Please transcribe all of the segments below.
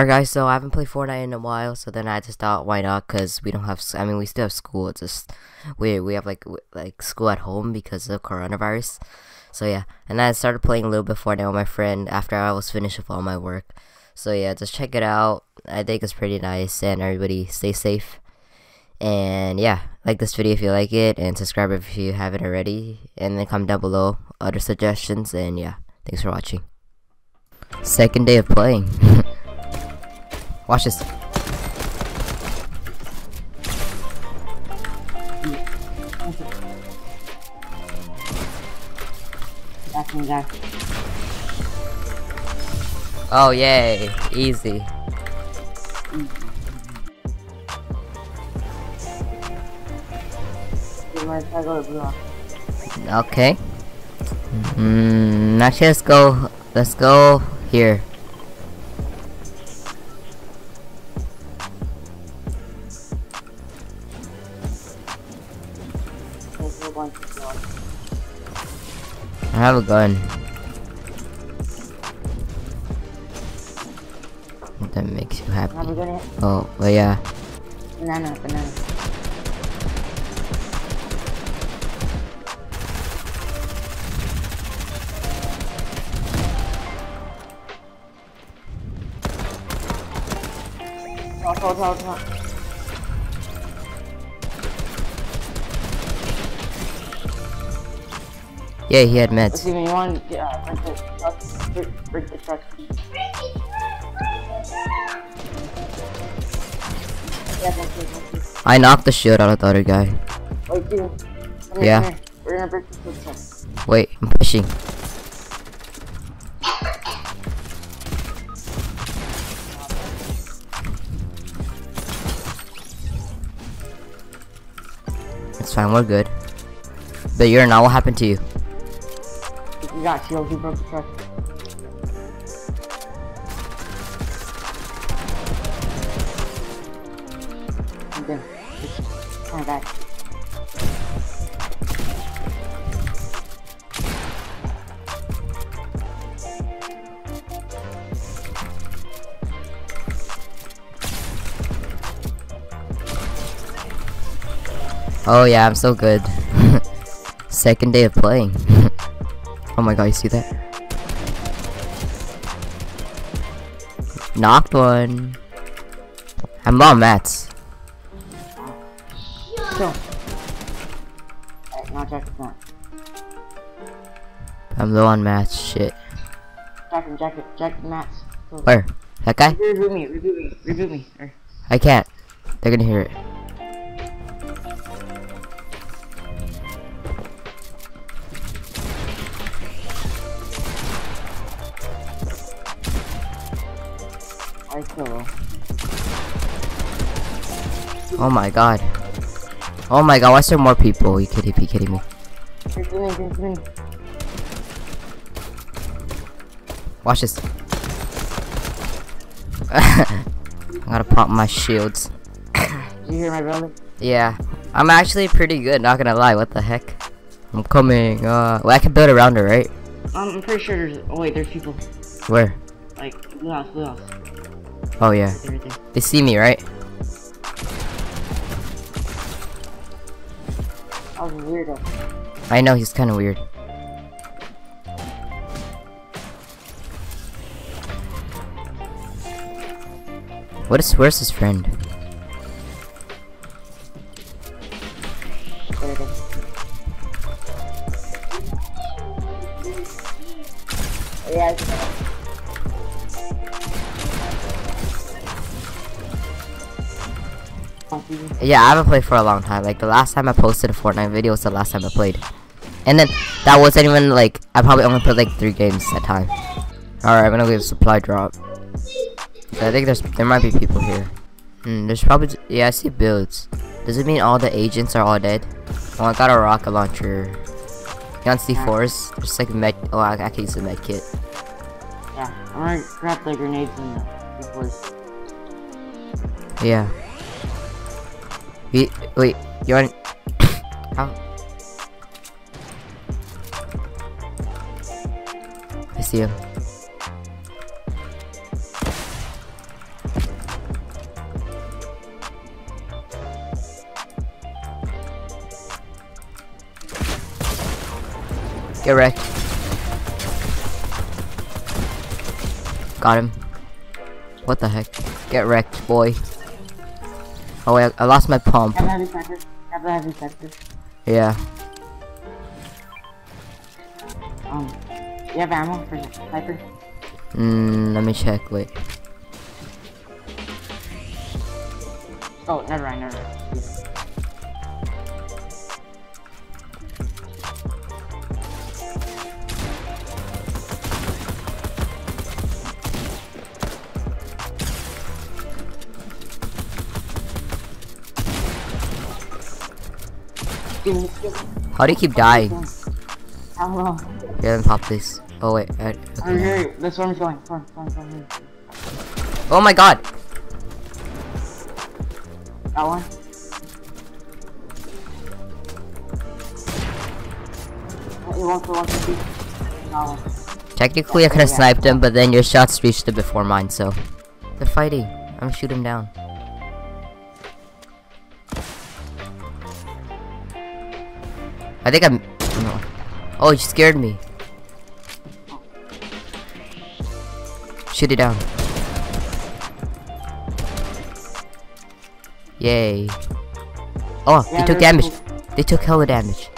Alright guys, so I haven't played Fortnite in a while, so then I just thought, why not, because we don't have, I mean, we still have school, it's just, we have, like school at home because of coronavirus, so yeah, and I started playing a little bit Fortnite with my friend after I was finished with all my work, so yeah, just check it out, I think it's pretty nice, and everybody stay safe, and yeah, like this video if you like it, and subscribe if you haven't already, and then comment down below other suggestions, and yeah, thanks for watching. Second day of playing. Watch this. Oh, yay. Easy. Okay. Actually, let's go here. I have a gun. That makes you happy. Oh, well, yeah. Banana, banana. Oh. Yeah, he had meds. Steven, you want to break the truck. I knocked the shit out of the other guy. Wait, Steven. Yeah. We're gonna break the truck. Wait, I'm pushing. It's fine, we're good. But you're not, what happened to you? You got killed, he broke the truck. I'm good. Come back. Oh yeah, I'm so good. Second day of playing. Oh my god, you see that? Knocked one. I'm on mats. I'm low on mats, shit. Jack mats. Where? That guy? Reboot me. I can't. They're gonna hear it. Oh my god. Oh my god, why is there more people? Are you kidding me? Watch this. I gotta pop my shields. Did you hear my brother? Yeah. I'm actually pretty good, not gonna lie, what the heck? I'm coming, well, I can build around her, right? I'm pretty sure there's, oh wait, there's people. Where? Like, blue house. Oh yeah, they see me, right? I was weirdo. I know, he's kind of weird. Where's his friend? Yeah. Yeah, I haven't played for a long time. Like the last time I posted a Fortnite video was the last time I played, and then that wasn't even like I probably only played like 3 games that time. All right, I'm gonna leave a supply drop. So I think there might be people here. There's probably, yeah, I see builds. Does it mean all the agents are all dead? Oh, I got a rocket launcher. You can't see force. Just like med. Oh, I can use the med kit. Yeah, I'm gonna grab the grenades and the force. Yeah. Wait, you want? How? I see him. Get wrecked. Got him. What the heck? Get wrecked, boy. Oh wait, I lost my pump. Yeah. You have ammo for the sniper? Let me check, wait. Oh, never mind. How do you keep dying? I don't know. Yeah, let me pop this. Oh wait, okay. This one's going. Come on. Oh my god! That one? Technically I could have sniped him, but then your shots reached him before mine, so. They're fighting. I'm gonna shoot him down. I think I'm. No. Oh, you scared me. Shoot it down. Yay. Oh, yeah, they took damage. They took hella damage.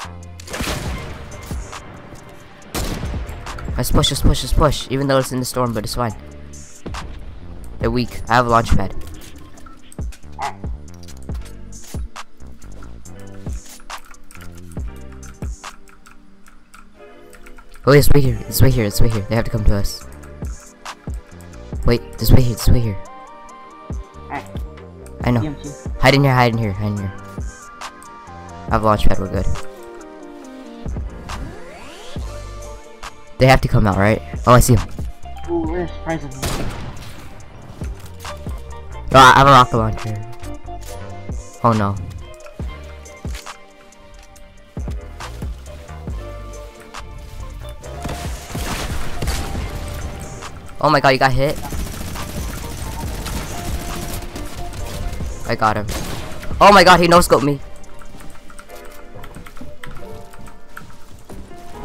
Let's push, let's push. Even though it's in the storm, but it's fine. They're weak. I have a launch pad. Oh, it's right here, it's right here. They have to come to us. Wait, it's right here. Alright. I know. DMC. Hide in here. I have a launch pad, we're good. They have to come out, right? Oh, I see him. Ooh, we're surprising. Oh, I have a rocket launcher. Oh no. Oh my god, you got hit. I got him. Oh my god, he no-scoped me.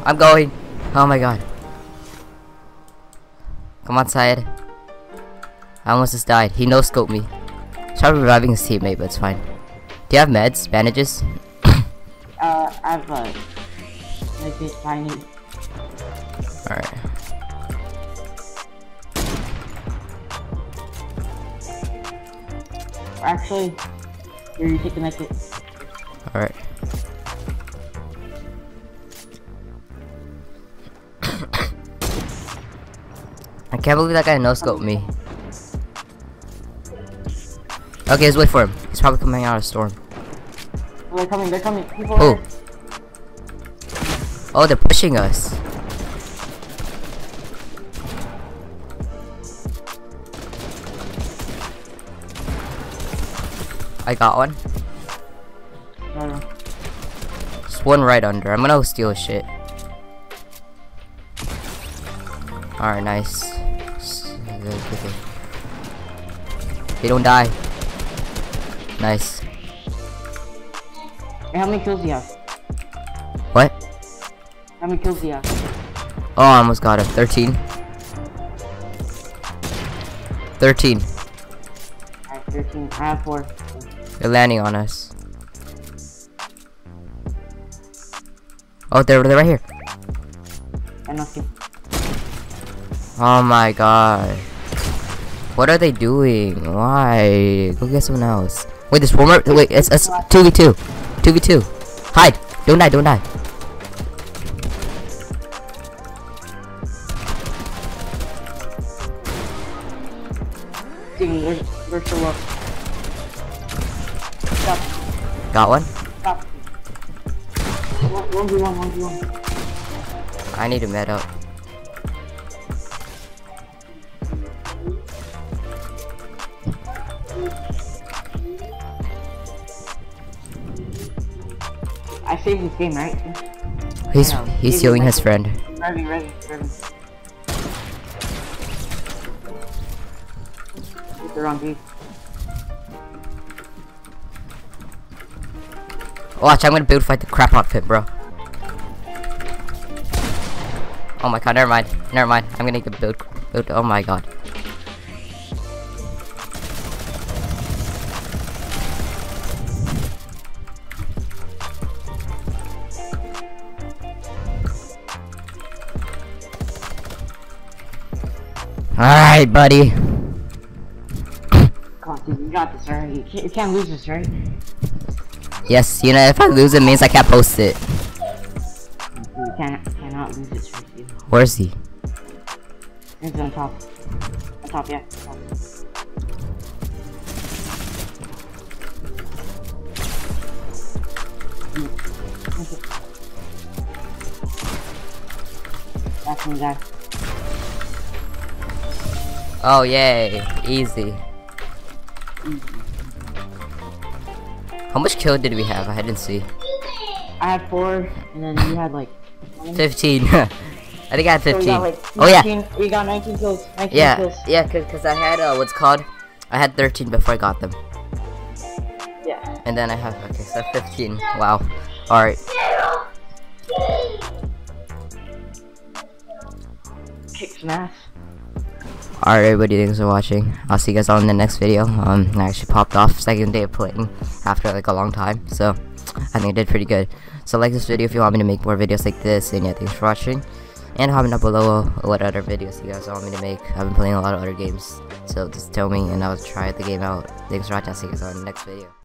I'm going. Oh my god. Come on, Syed. I almost just died. He no-scoped me. He's probably reviving his teammate, but it's fine. Do you have meds? Bandages? I have like tiny. Alright. Actually, you're taking like it. Alright. I can't believe that guy no-scoped me. Okay, let's wait for him. He's probably coming out of storm. Oh, they're coming. Oh. Oh, they're pushing us. I got one. Just one right under. I'm gonna steal shit. Alright, nice. Good. They don't die. Nice. Hey, how many kills do you have? What? How many kills do you have? Oh, I almost got him. 13. Alright, 13. I have 4. They're landing on us. Oh, they're right here. Oh my god. What are they doing? Why? Go get someone else. Wait, there's one more. Wait, it's 2v2. 2v2. Hide. Don't die. Dude, we're so low. Got one? Stop. 1v1. I need to med up. I saved his game, right? He's healing his friend. Ready. Get the wrong game. Watch, I'm gonna build fight the crap out of him, bro. Oh my god, never mind. Never mind. I'm gonna get built. Oh my god. Alright, buddy. Come on, dude, you got this, right? You can't lose this, right? Yes, you know, if I lose it means I can't post it. You cannot lose this, right? Where is he? He's on top. On top, yeah. On top. That's one guy. Oh yay, easy. How much kill did we have? I didn't see. I had 4 and then you had like 15. I think I had 15. So got, like, 19, oh yeah. We got 19 kills. 19 yeah, kills. Yeah, cause I had what's called? I had 13 before I got them. Yeah. And then I have okay, so 15. Wow. Alright. Kick smash. Alright everybody, thanks for watching. I'll see you guys all in the next video. I actually popped off second day of playing after like a long time, so I think I did pretty good. So like this video if you want me to make more videos like this, and yeah, thanks for watching. And comment down below what other videos you guys want me to make. I've been playing a lot of other games, so just tell me and I'll try the game out. Thanks for watching, I'll see you guys all in the next video.